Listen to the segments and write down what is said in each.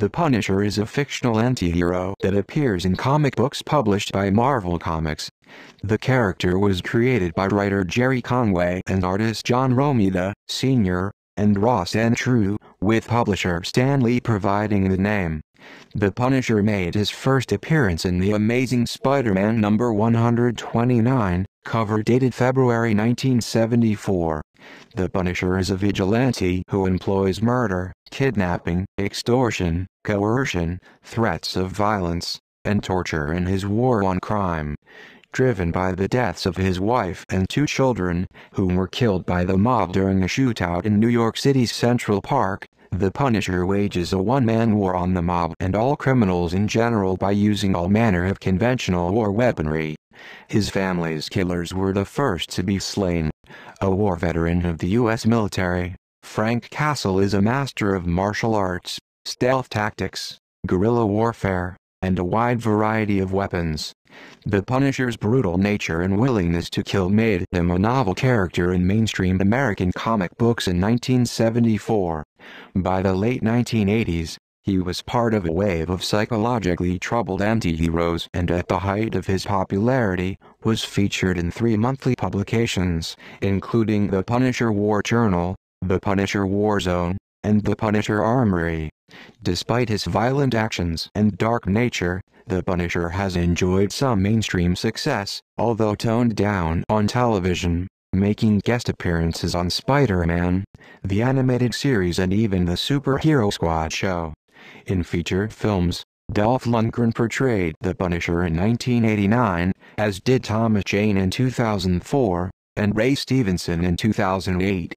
The Punisher is a fictional antihero that appears in comic books published by Marvel Comics. The character was created by writer Gerry Conway and artist John Romita, Sr., and Ross Andru, with publisher Stan Lee providing the name. The Punisher made his first appearance in The Amazing Spider-Man number 129, cover dated February 1974. The Punisher is a vigilante who employs murder, kidnapping, extortion, coercion, threats of violence, and torture in his war on crime. Driven by the deaths of his wife and two children, whom were killed by the mob during a shootout in New York City's Central Park, the Punisher wages a one-man war on the mob and all criminals in general by using all manner of conventional war weaponry. His family's killers were the first to be slain. A war veteran of the U.S. military, Frank Castle is a master of martial arts, stealth tactics, guerrilla warfare, and a wide variety of weapons. The Punisher's brutal nature and willingness to kill made him a novel character in mainstream American comic books in 1974. By the late 1980s, he was part of a wave of psychologically troubled anti-heroes and at the height of his popularity, was featured in three monthly publications, including The Punisher War Journal, The Punisher Warzone, and The Punisher Armory. Despite his violent actions and dark nature, The Punisher has enjoyed some mainstream success, although toned down on television, making guest appearances on Spider-Man, the animated series and even the Superhero Squad show. In featured films, Dolph Lundgren portrayed The Punisher in 1989, as did Thomas Jane in 2004, and Ray Stevenson in 2008.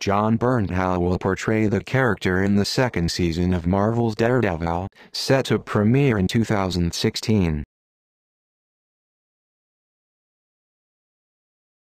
Jon Bernthal will portray the character in the second season of Marvel's Daredevil, set to premiere in 2016.